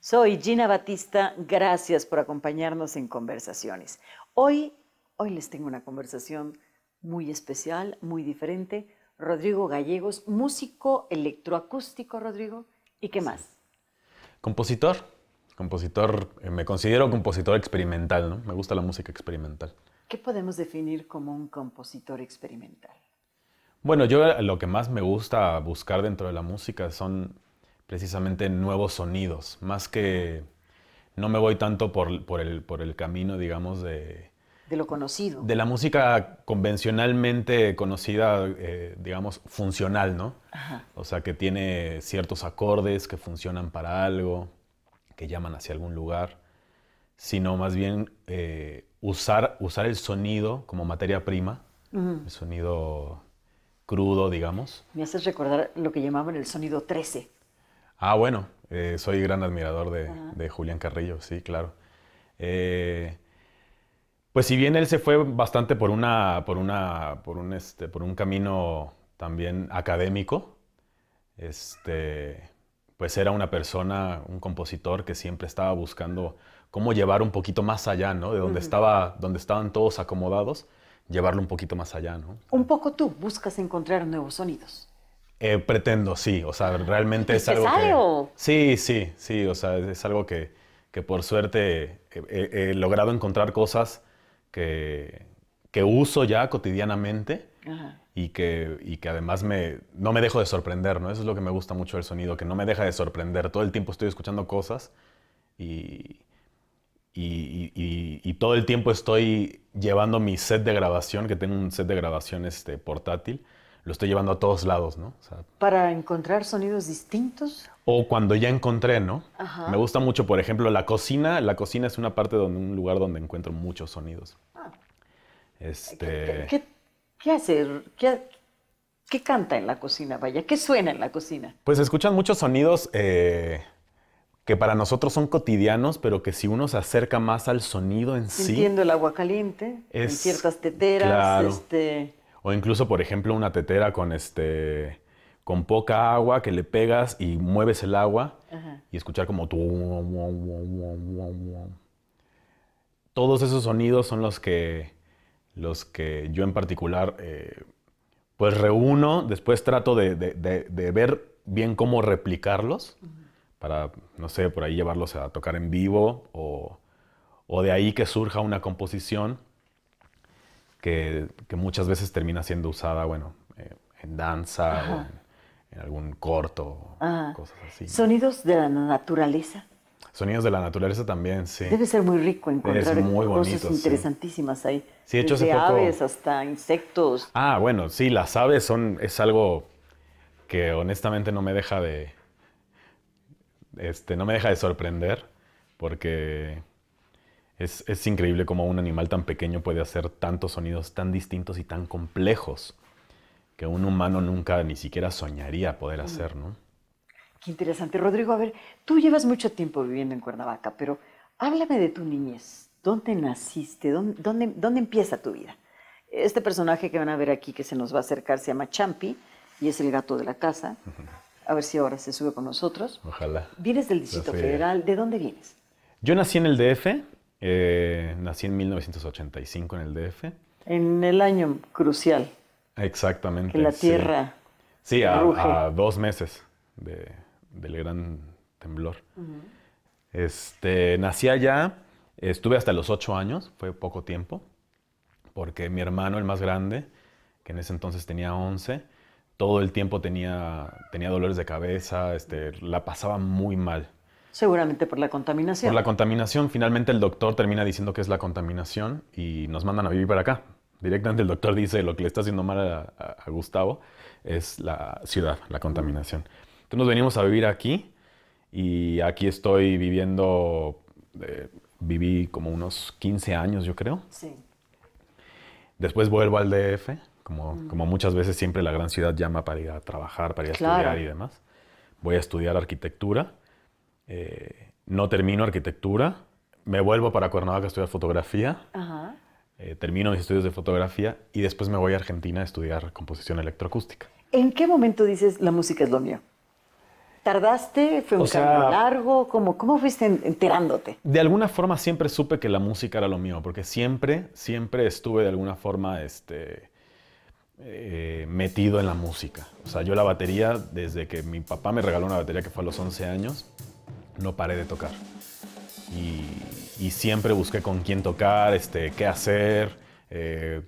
Soy Gina Batista, gracias por acompañarnos en Conversaciones. Hoy les tengo una conversación muy especial, muy diferente. Rodrigo Gallegos, músico electroacústico, Rodrigo, ¿y qué más? Compositor, me considero compositor experimental, ¿no? Me gusta la música experimental. ¿Qué podemos definir como un compositor experimental? Bueno, yo lo que más me gusta buscar dentro de la música son precisamente nuevos sonidos, más que no me voy tanto por el camino, digamos, de lo conocido. De la música convencionalmente conocida, digamos, funcional, ¿no? Ajá. O sea, que tiene ciertos acordes que funcionan para algo, que llaman hacia algún lugar, sino más bien usar el sonido como materia prima, el sonido crudo, digamos. Me haces recordar lo que llamaban el sonido 13. Ah, bueno, soy gran admirador de Julián Carrillo, sí, claro. Pues si bien él se fue bastante por un camino también académico, pues era una persona, un compositor que siempre estaba buscando cómo llevar un poquito más allá, ¿no? De donde estaban todos acomodados, llevarlo un poquito más allá, ¿no? Un poco tú buscas encontrar nuevos sonidos. Pretendo, sí, o sea, realmente es algo que... Sí, o sea, es algo que por suerte he logrado encontrar cosas que uso ya cotidianamente y que además no me dejo de sorprender, ¿no? Eso es lo que me gusta mucho del sonido, que no me deja de sorprender. Todo el tiempo estoy escuchando cosas y todo el tiempo estoy llevando mi set de grabación, que tengo un set de grabación portátil. Lo estoy llevando a todos lados, ¿no? O sea, ¿para encontrar sonidos distintos? O cuando ya encontré, ¿no? Ajá. Me gusta mucho, por ejemplo, la cocina. La cocina es una parte, un lugar donde encuentro muchos sonidos. Ah. ¿Qué hace? ¿Qué canta en la cocina, vaya? ¿Qué suena en la cocina? Pues escuchan muchos sonidos que para nosotros son cotidianos, pero que si uno se acerca más al sonido en sí... Entiendo el agua caliente, en ciertas teteras, claro. O incluso, por ejemplo, una tetera con poca agua que le pegas y mueves el agua. Ajá. Y escuchar como... Todos esos sonidos son los que yo en particular pues reúno. Después trato de ver bien cómo replicarlos. Ajá. Para, no sé, por ahí llevarlos a tocar en vivo o de ahí que surja una composición. Que muchas veces termina siendo usada, bueno, en danza, o en algún corto, cosas así. ¿Sonidos de la naturaleza? Sonidos de la naturaleza también, sí. Debe ser muy rico encontrar cosas interesantísimas ahí. Sí, de hecho, desde aves hasta insectos. Ah, bueno, sí, las aves es algo que honestamente no me deja de sorprender, porque... Es increíble cómo un animal tan pequeño puede hacer tantos sonidos tan distintos y tan complejos que un humano nunca ni siquiera soñaría poder hacer, ¿no? Qué interesante. Rodrigo, a ver, tú llevas mucho tiempo viviendo en Cuernavaca, pero háblame de tu niñez. ¿Dónde naciste? ¿Dónde empieza tu vida? Este personaje que van a ver aquí, que se nos va a acercar, se llama Champi y es el gato de la casa. A ver si ahora se sube con nosotros. Ojalá. Vienes del Distrito Federal. ¿De dónde vienes? Yo nací en el DF. Nací en 1985 en el DF. En el año crucial. Exactamente. Que la tierra. Sí, a 2 meses del gran temblor. Nací allá, estuve hasta los 8 años, fue poco tiempo, porque mi hermano, el más grande, que en ese entonces tenía 11, todo el tiempo tenía dolores de cabeza, la pasaba muy mal. Seguramente por la contaminación. Por la contaminación. Finalmente el doctor termina diciendo que es la contaminación y nos mandan a vivir para acá. Directamente el doctor dice lo que le está haciendo mal a Gustavo es la ciudad, la contaminación. Entonces nos venimos a vivir aquí y aquí estoy viviendo, viví como unos 15 años yo creo. Sí. Después vuelvo al DF, como muchas veces siempre la gran ciudad llama para ir a trabajar, para ir a estudiar y demás. Voy a estudiar arquitectura. no termino arquitectura, me vuelvo para Cuernavaca a estudiar fotografía, ajá. Termino mis estudios de fotografía y después me voy a Argentina a estudiar composición electroacústica. ¿En qué momento dices la música es lo mío? ¿Tardaste? ¿Fue un camino largo? ¿Cómo fuiste enterándote? De alguna forma siempre supe que la música era lo mío, porque siempre estuve de alguna forma metido en la música. O sea, yo la batería, desde que mi papá me regaló una batería que fue a los 11 años, no paré de tocar. Y siempre busqué con quién tocar, qué hacer...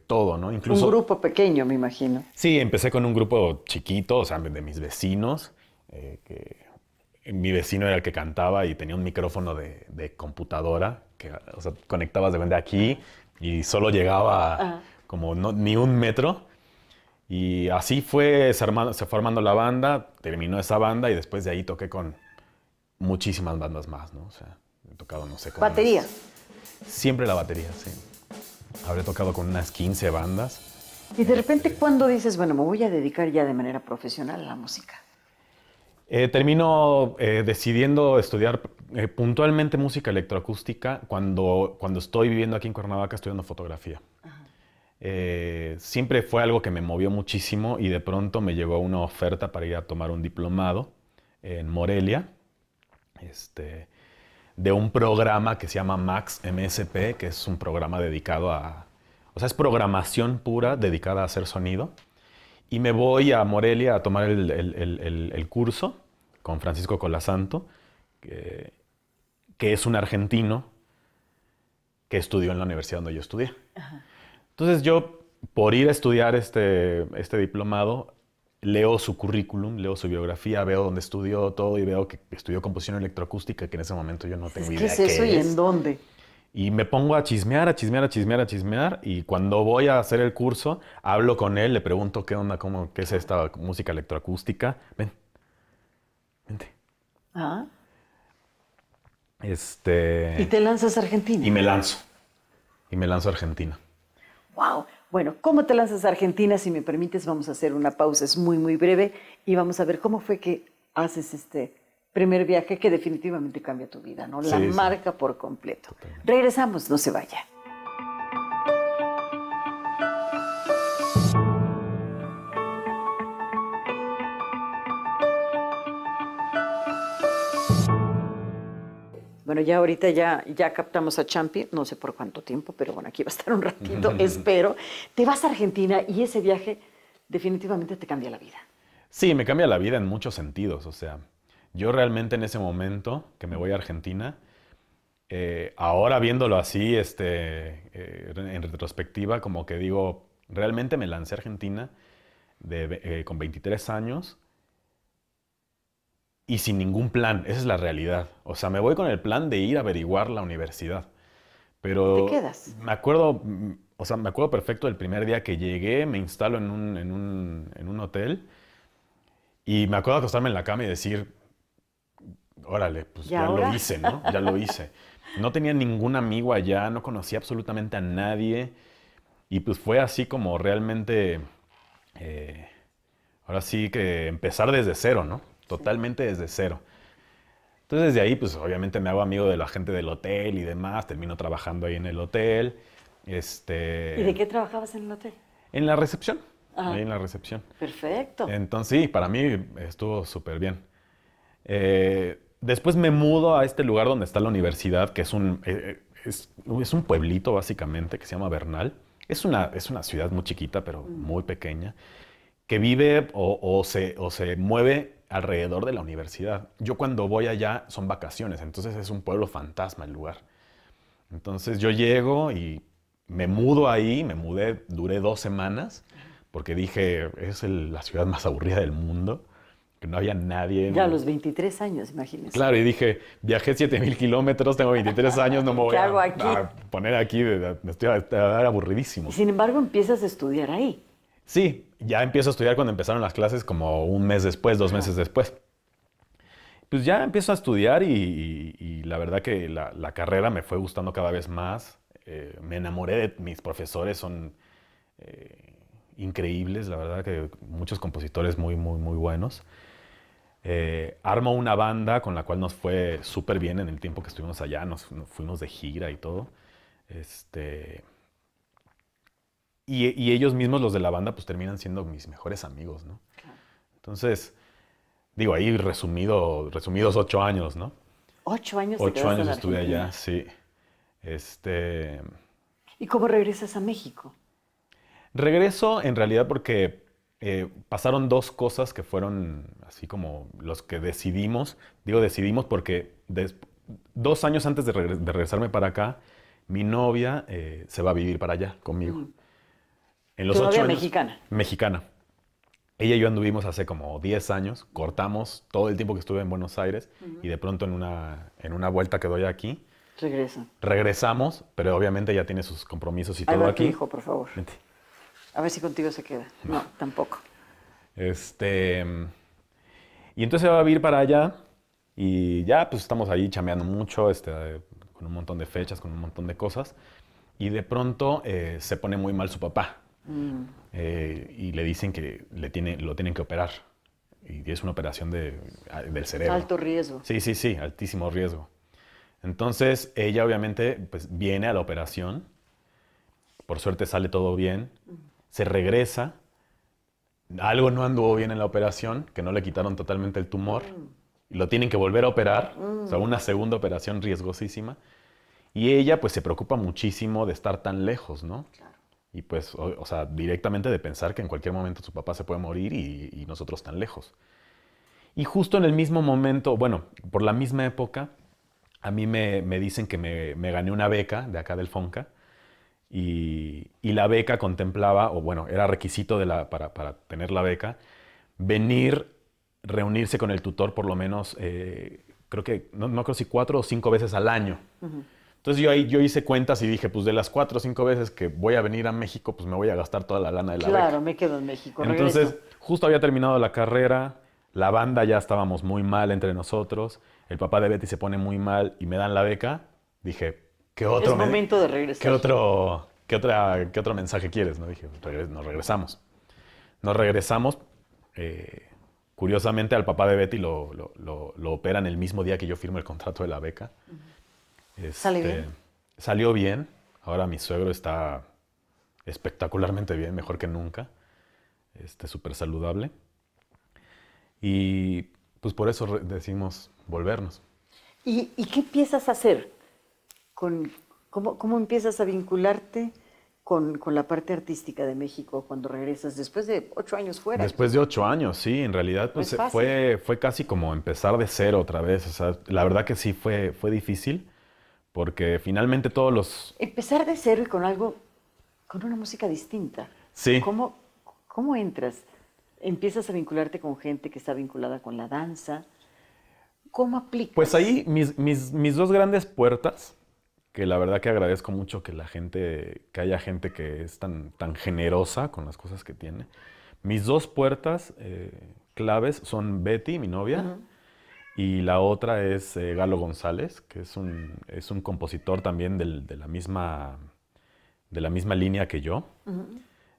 todo, ¿no? Incluso, un grupo pequeño, me imagino. Sí, empecé con un grupo chiquito, o sea, de mis vecinos. Mi vecino era el que cantaba y tenía un micrófono de computadora, que, o sea, conectabas de aquí y solo llegaba como ni un metro. Y así fue, se fue armando la banda, terminó esa banda y después de ahí toqué con muchísimas bandas más, ¿no? O sea, he tocado, no sé, con ¿batería? Siempre la batería, sí. Habré tocado con unas 15 bandas. ¿Y de repente cuándo dices, bueno, me voy a dedicar ya de manera profesional a la música? Termino decidiendo estudiar puntualmente música electroacústica cuando estoy viviendo aquí en Cuernavaca estudiando fotografía. Siempre fue algo que me movió muchísimo y de pronto me llegó una oferta para ir a tomar un diplomado en Morelia, de un programa que se llama Max MSP, que es un programa dedicado a... O sea, es programación pura dedicada a hacer sonido. Y me voy a Morelia a tomar el curso con Francisco Colasanto, que es un argentino que estudió en la universidad donde yo estudié. Ajá. Entonces yo, por ir a estudiar este diplomado, leo su currículum, leo su biografía, veo dónde estudió todo y veo que estudió composición electroacústica, que en ese momento yo no tengo idea qué es. ¿Qué es eso y en dónde? Y me pongo a chismear, a chismear, a chismear, a chismear. Y cuando voy a hacer el curso, hablo con él, le pregunto qué onda, qué es esta música electroacústica. Vente. Ah. Y te lanzas a Argentina. Y me lanzo. A Argentina. ¡Wow! Bueno, ¿cómo te lanzas a Argentina? Si me permites, vamos a hacer una pausa, es muy, muy breve, y vamos a ver cómo fue que haces este primer viaje que definitivamente cambia tu vida, ¿no? La marca por completo. Totalmente. Regresamos, no se vaya. Bueno, ya ahorita ya captamos a Champi, no sé por cuánto tiempo, pero bueno, aquí va a estar un ratito, espero. Te vas a Argentina y ese viaje definitivamente te cambia la vida. Sí, me cambia la vida en muchos sentidos. O sea, yo realmente en ese momento que me voy a Argentina, ahora viéndolo así, en retrospectiva, como que digo, realmente me lancé a Argentina con 23 años, y sin ningún plan, esa es la realidad. O sea, me voy con el plan de ir a averiguar la universidad. Pero ¿te quedas? Me acuerdo perfecto del primer día que llegué, me instalo en un hotel y me acuerdo acostarme en la cama y decir, órale, pues ya lo hice, ¿no? Ya lo hice. No tenía ningún amigo allá, no conocía absolutamente a nadie y pues fue así como realmente, ahora sí que empezar desde cero, ¿no? Totalmente desde cero. Entonces, desde ahí, pues, obviamente me hago amigo de la gente del hotel y demás. Termino trabajando ahí en el hotel. ¿Y de qué trabajabas en el hotel? En la recepción. Ajá. Ahí en la recepción. Perfecto. Entonces, sí, para mí estuvo súper bien. Después me mudo a este lugar donde está la universidad, que es un pueblito, básicamente, que se llama Bernal. Es una ciudad muy chiquita, pero muy pequeña, que vive o se mueve alrededor de la universidad. Yo cuando voy allá son vacaciones, entonces es un pueblo fantasma el lugar. Entonces yo llego y me mudo ahí, duré 2 semanas, porque dije, es la ciudad más aburrida del mundo, que no había nadie. Ya a los 23 años, imagínense. Claro, y dije, viajé 7,000 kilómetros, tengo 23 años, no me voy a poner aquí, me estoy a dar aburridísimo. Sin embargo, empiezas a estudiar ahí. Sí, ya empiezo a estudiar cuando empezaron las clases, como un mes después, 2 meses después. Pues ya empiezo a estudiar y la verdad que la carrera me fue gustando cada vez más. Me enamoré de mis profesores, son increíbles, la verdad que muchos compositores muy, muy, muy buenos. Armo una banda con la cual nos fue súper bien en el tiempo que estuvimos allá. Nos fuimos de gira y todo. Y ellos mismos, los de la banda, pues terminan siendo mis mejores amigos, ¿no? Entonces, digo, ahí resumidos 8 años, ¿no? 8 años. 8 años estuve allá, sí. ¿Y cómo regresas a México? Regreso en realidad porque pasaron 2 cosas que fueron así como los que decidimos. Digo decidimos porque 2 años antes de regresarme para acá, mi novia se va a vivir para allá conmigo. En los 8 años, mexicana. Mexicana. Ella y yo anduvimos hace como 10 años, cortamos todo el tiempo que estuve en Buenos Aires y de pronto en una vuelta que doy aquí, regresamos, pero obviamente ella tiene sus compromisos y todo aquí. Hijo, por favor. Vente. A ver si contigo se queda. No, tampoco. Y entonces va a ir para allá y ya pues estamos ahí chameando mucho, con un montón de fechas, con un montón de cosas. Y de pronto se pone muy mal su papá. Y le dicen que lo tienen que operar. Y es una operación del cerebro. Alto riesgo. Sí, sí, sí, altísimo riesgo. Entonces, ella obviamente pues, viene a la operación. Por suerte sale todo bien. Se regresa. Algo no anduvo bien en la operación, que no le quitaron totalmente el tumor. Y lo tienen que volver a operar. O sea, una segunda operación riesgosísima. Y ella pues se preocupa muchísimo de estar tan lejos, ¿no? Claro. Y pues, o sea, directamente de pensar que en cualquier momento su papá se puede morir y nosotros tan lejos. Y justo en el mismo momento, bueno, por la misma época, a mí me dicen que me gané una beca de acá del Fonca y la beca contemplaba, o bueno, era requisito para tener la beca, venir, reunirse con el tutor por lo menos, creo que, no creo si 4 o 5 veces al año. Entonces yo hice cuentas y dije, pues de las 4 o 5 veces que voy a venir a México, pues me voy a gastar toda la lana de la beca. Claro, me quedo en México. Entonces, justo había terminado la carrera, la banda ya estábamos muy mal entre nosotros, el papá de Betty se pone muy mal y me dan la beca. Dije, ¿qué otro? Es momento de regresar. ¿Qué otro mensaje quieres? ¿No? Dije, nos regresamos. Nos regresamos. Curiosamente, al papá de Betty lo operan el mismo día que yo firmo el contrato de la beca. ¿Salió bien? Salió bien. Ahora mi suegro está espectacularmente bien, mejor que nunca. Súper saludable. Y pues por eso decimos volvernos. ¿Y qué empiezas a hacer? ¿Cómo empiezas a vincularte con la parte artística de México cuando regresas después de 8 años fuera? Después de 8 años, sí. En realidad pues, fue casi como empezar de cero otra vez. O sea, la verdad que sí fue difícil. Porque finalmente todos los... Empezar de cero y con una música distinta. Sí. ¿Cómo entras? ¿Empiezas a vincularte con gente que está vinculada con la danza? ¿Cómo aplicas? Pues ahí mis 2 grandes puertas, que la verdad que agradezco mucho que haya gente que es tan generosa con las cosas que tiene. Mis 2 puertas claves son Betty, mi novia, y la otra es Galo González, que es un compositor también de la misma línea que yo.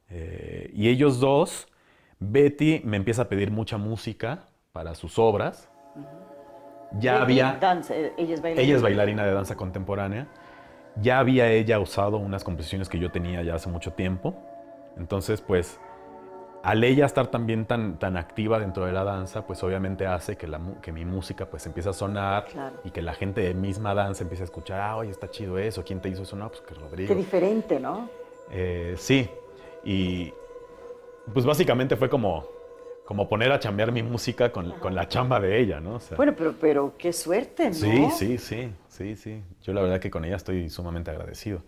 Y ellos dos, Betty me empieza a pedir mucha música para sus obras. Ya había... Ella es bailarina de danza contemporánea. Ya había ella usado unas composiciones que yo tenía ya hace mucho tiempo. Entonces, pues... Al ella estar también tan activa dentro de la danza, pues obviamente hace que mi música pues empiece a sonar y que la gente de misma danza empiece a escuchar, oye, está chido eso, ¿quién te hizo eso? No, pues que Rodrigo. Qué diferente, ¿no? Sí, y pues básicamente fue como poner a chambear mi música con la chamba de ella, ¿no? O sea, bueno, pero qué suerte, ¿no? Sí. Yo la verdad que con ella estoy sumamente agradecido.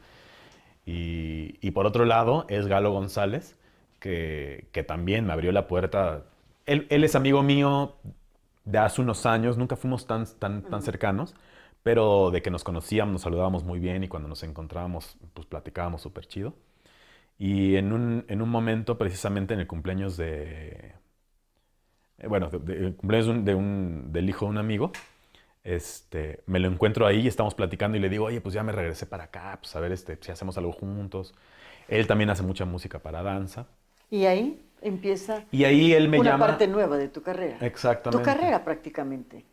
Y por otro lado es Galo González, que también me abrió la puerta. Él es amigo mío de hace unos años, nunca fuimos tan cercanos, pero de que nos conocíamos, nos saludábamos muy bien y cuando nos encontrábamos, pues platicábamos súper chido. Y en un momento, precisamente en el cumpleaños del hijo de un amigo, me lo encuentro ahí y estamos platicando y le digo, oye, pues ya me regresé para acá, pues a ver si hacemos algo juntos. Él también hace mucha música para danza. Y ahí empieza una parte nueva de tu carrera. Exactamente. Tu carrera prácticamente.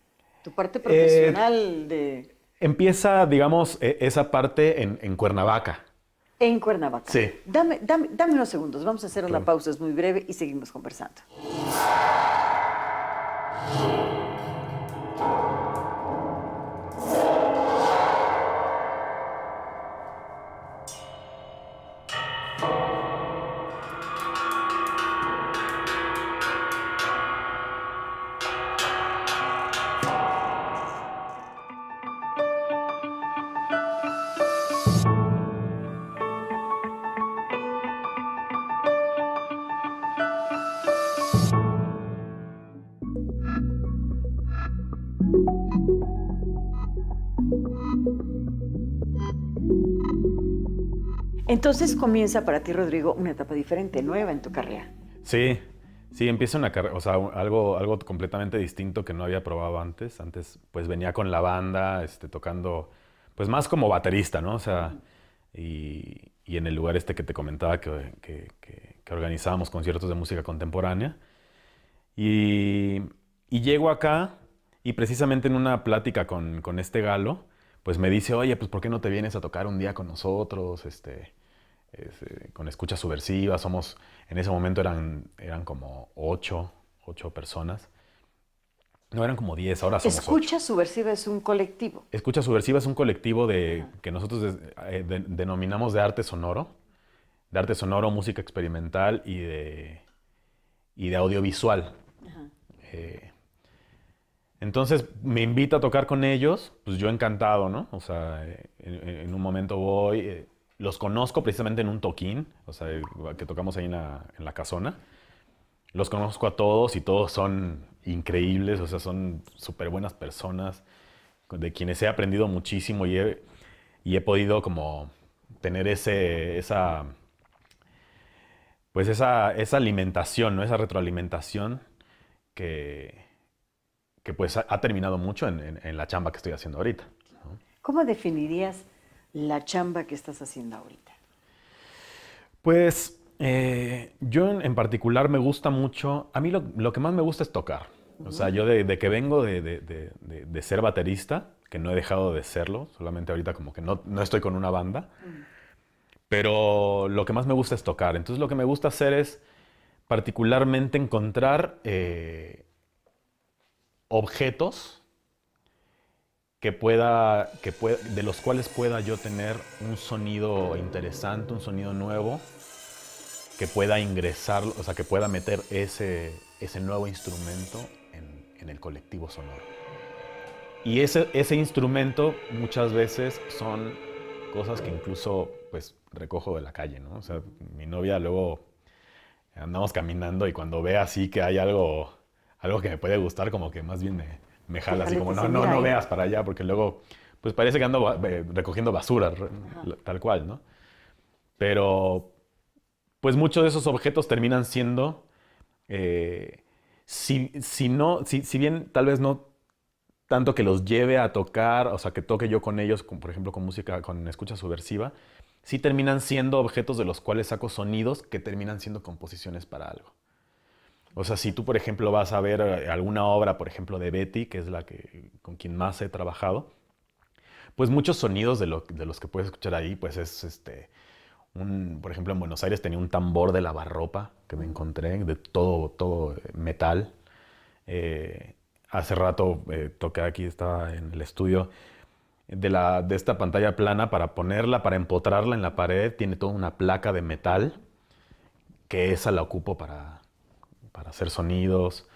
Tu parte profesional de... Empieza, digamos, esa parte en Cuernavaca. En Cuernavaca. Sí. Dame unos segundos. Vamos a hacer una pausa, es muy breve, y seguimos conversando. Entonces comienza para ti, Rodrigo, una etapa diferente, nueva en tu carrera. Sí, sí, empieza una carrera, o sea, algo completamente distinto que no había probado antes. Antes, pues, venía con la banda, tocando, pues, más como baterista, ¿no? O sea, y en el lugar que te comentaba que organizábamos conciertos de música contemporánea. Y llego acá y precisamente en una plática con este Galo, pues me dice, oye, pues, ¿por qué no te vienes a tocar un día con nosotros? Con Escucha Subversiva, somos, en ese momento eran como ocho personas. No, eran como 10, ahora somos 8. Escucha Subversiva es un colectivo. Escucha Subversiva es un colectivo que nosotros denominamos de arte sonoro, música experimental y de audiovisual. Ajá. Entonces me invita a tocar con ellos, pues yo encantado, ¿no? O sea, en un momento voy... los conozco precisamente en un toquín, o sea, que tocamos ahí en la casona. Los conozco a todos y todos son increíbles, o sea, son súper buenas personas, de quienes he aprendido muchísimo y he podido como tener esa alimentación, ¿no? Esa retroalimentación que pues ha terminado mucho en la chamba que estoy haciendo ahorita, ¿no? ¿Cómo definirías la chamba que estás haciendo ahorita? Pues yo en particular me gusta mucho, a mí lo que más me gusta es tocar. Uh-huh. O sea, yo de que vengo de ser baterista, que no he dejado de serlo, solamente ahorita como que no estoy con una banda, uh-huh, pero lo que más me gusta es tocar. Entonces lo que me gusta hacer es particularmente encontrar objetos de los cuales pueda yo tener un sonido interesante, un sonido nuevo, que pueda ingresar, o sea, que pueda meter ese nuevo instrumento en el colectivo sonoro. Y ese instrumento muchas veces son cosas que incluso, pues, recojo de la calle, ¿no? O sea, mi novia luego andamos caminando y cuando ve así que hay algo que me puede gustar, como que más bien me jala así como, no veas para allá, porque luego, pues parece que ando recogiendo basura, ajá, tal cual, ¿no? Pero, pues muchos de esos objetos terminan siendo, si bien tal vez no tanto que los lleve a tocar, o sea, que toque yo con ellos, por ejemplo, con música, con Escucha Subversiva, sí terminan siendo objetos de los cuales saco sonidos que terminan siendo composiciones para algo. O sea, si tú, por ejemplo, vas a ver alguna obra, por ejemplo, de Betty, que es con quien más he trabajado, pues muchos sonidos de los que puedes escuchar ahí, pues es, por ejemplo, en Buenos Aires tenía un tambor de lavarropa que me encontré, de todo metal. Hace rato toqué aquí, estaba en el estudio, de esta pantalla plana para ponerla, para empotrarla en la pared, tiene toda una placa de metal, que esa la ocupo para hacer sonidos.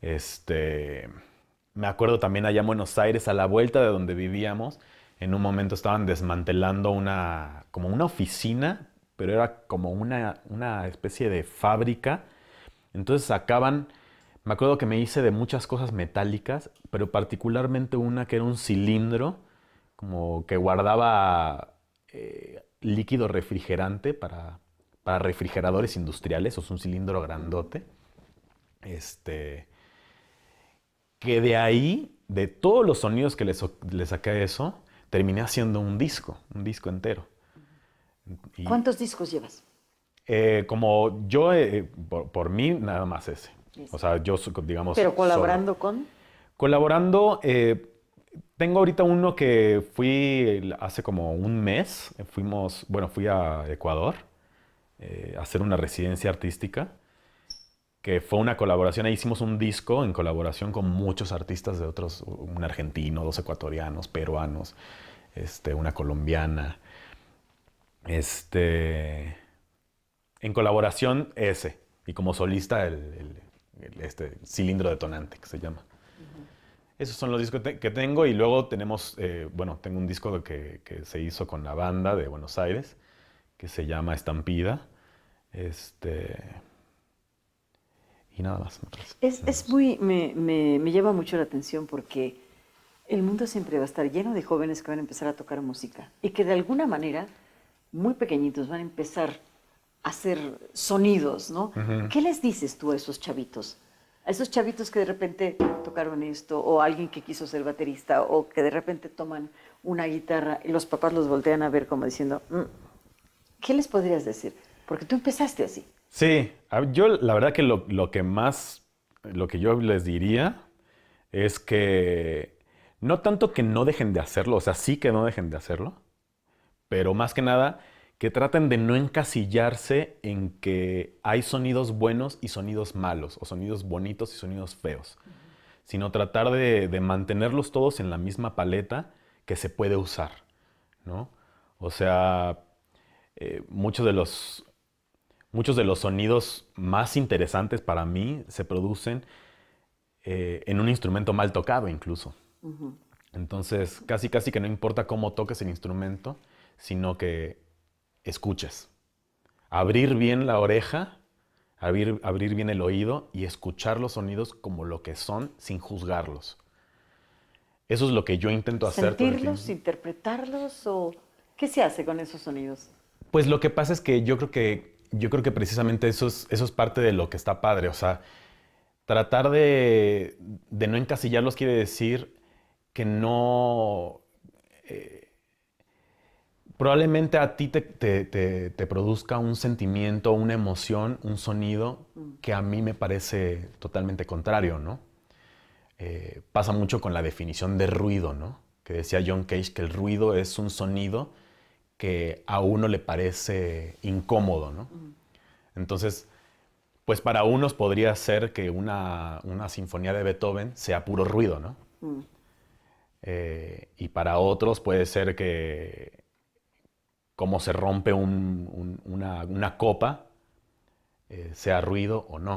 Me acuerdo también allá en Buenos Aires, a la vuelta de donde vivíamos, en un momento estaban desmantelando como una oficina, pero era como una especie de fábrica. Entonces sacaban, me acuerdo que me hice de muchas cosas metálicas, pero particularmente una que era un cilindro, como que guardaba líquido refrigerante para refrigeradores industriales, o sea, un cilindro grandote. Que de ahí, de todos los sonidos que le saqué a eso, terminé haciendo un disco entero. ¿Cuántos discos llevas? Como yo, por mí, nada más ese. O sea, yo, digamos... ¿Pero colaborando con...? Colaborando, tengo ahorita uno que fui hace como un mes. Fuimos, bueno, fui a Ecuador a hacer una residencia artística, que fue una colaboración. Ahí hicimos un disco en colaboración con muchos artistas de otros, un argentino, dos ecuatorianos, peruanos, una colombiana. En colaboración ese, y como solista el cilindro detonante, que se llama. Uh-huh. Esos son los discos que tengo, y luego tenemos, bueno, tengo un disco que se hizo con la banda de Buenos Aires, que se llama Estampida. Y nada más. Me llama mucho la atención porque el mundo siempre va a estar lleno de jóvenes que van a empezar a tocar música y que de alguna manera, muy pequeñitos, van a empezar a hacer sonidos, ¿no? Uh-huh. ¿Qué les dices tú a esos chavitos? A esos chavitos que de repente tocaron esto, o alguien que quiso ser baterista, o que de repente toman una guitarra y los papás los voltean a ver como diciendo, ¿qué les podrías decir? Porque tú empezaste así. Sí, yo la verdad que lo que yo les diría es que no tanto que no dejen de hacerlo, o sea, sí que no dejen de hacerlo, pero más que nada que traten de no encasillarse en que hay sonidos buenos y sonidos malos, o sonidos bonitos y sonidos feos, sino tratar de mantenerlos todos en la misma paleta que se puede usar, ¿no? O sea, muchos de los sonidos más interesantes para mí se producen en un instrumento mal tocado incluso. Uh-huh. Entonces, casi que no importa cómo toques el instrumento, sino que escuches. Abrir bien la oreja, abrir bien el oído y escuchar los sonidos como lo que son, sin juzgarlos. Eso es lo que yo intento hacer. ¿Sentirlos, interpretarlos o qué se hace con esos sonidos? Pues lo que pasa es que yo creo que precisamente eso es parte de lo que está padre. O sea, tratar de no encasillarlos quiere decir que no... probablemente a ti te produzca un sentimiento, una emoción, un sonido que a mí me parece totalmente contrario, ¿no? Pasa mucho con la definición de ruido, ¿no? Que decía John Cage que el ruido es un sonido que a uno le parece incómodo, ¿no? Entonces, pues para unos podría ser que una sinfonía de Beethoven sea puro ruido, ¿no? Y para otros puede ser que cómo se rompe una copa, sea ruido o no.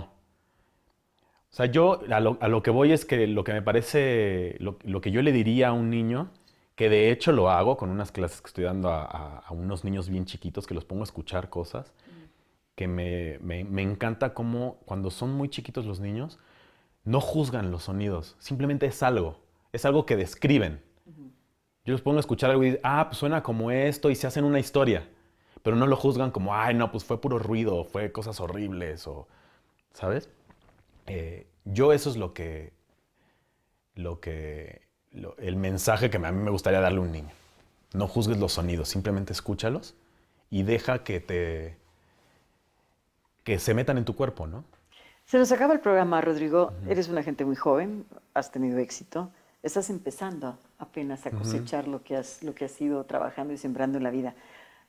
O sea, yo a lo que voy es que lo que me parece, lo que yo le diría a un niño, que de hecho lo hago con unas clases que estoy dando a unos niños bien chiquitos, que los pongo a escuchar cosas, que me encanta cómo cuando son muy chiquitos los niños, no juzgan los sonidos, simplemente es algo que describen. Yo los pongo a escuchar algo y dicen, ah, pues suena como esto, y se hacen una historia, pero no lo juzgan como, ay, no, pues fue puro ruido, fue cosas horribles, o, ¿sabes? Yo eso es el mensaje que a mí me gustaría darle a un niño. No juzgues los sonidos, simplemente escúchalos y deja que se metan en tu cuerpo, ¿no? Se nos acaba el programa, Rodrigo. Uh-huh. Eres una gente muy joven, has tenido éxito, estás empezando apenas a cosechar lo que has ido trabajando y sembrando en la vida.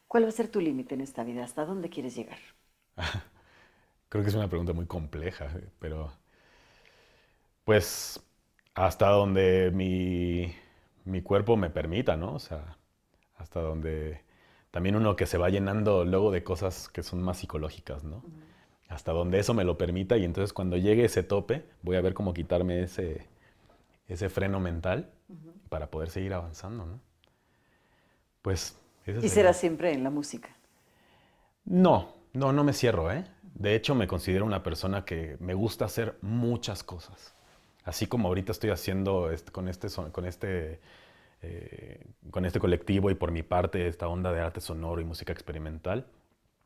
¿Cuál va a ser tu límite en esta vida? ¿Hasta dónde quieres llegar? Creo que es una pregunta muy compleja, pero pues... hasta donde mi cuerpo me permita, ¿no? O sea, hasta donde también uno que se va llenando luego de cosas que son más psicológicas, ¿no? Uh-huh. Hasta donde eso me lo permita, y entonces cuando llegue ese tope, voy a ver cómo quitarme ese freno mental para poder seguir avanzando, ¿no? Pues... ¿Y será siempre en la música? No me cierro, ¿eh? De hecho, me considero una persona que me gusta hacer muchas cosas. Así como ahorita estoy haciendo con este colectivo y por mi parte esta onda de arte sonoro y música experimental,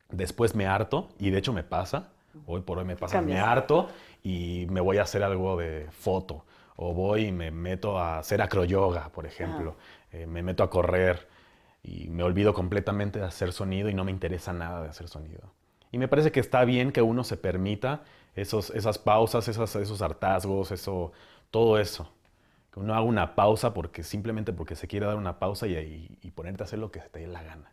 después me harto, y de hecho me pasa, hoy por hoy me pasa, me harto y me voy a hacer algo de foto, o voy y me meto a hacer acroyoga, por ejemplo, me meto a correr y me olvido completamente de hacer sonido y no me interesa nada de hacer sonido. Y me parece que está bien que uno se permita esas pausas, esos hartazgos, todo eso. Que uno haga una pausa simplemente porque se quiere dar una pausa y ponerte a hacer lo que se te dé la gana.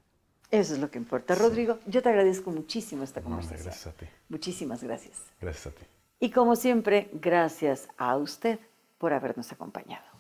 Eso es lo que importa. Sí. Rodrigo, yo te agradezco muchísimo esta conversación. No, gracias a ti. Muchísimas gracias. Gracias a ti. Y como siempre, gracias a usted por habernos acompañado.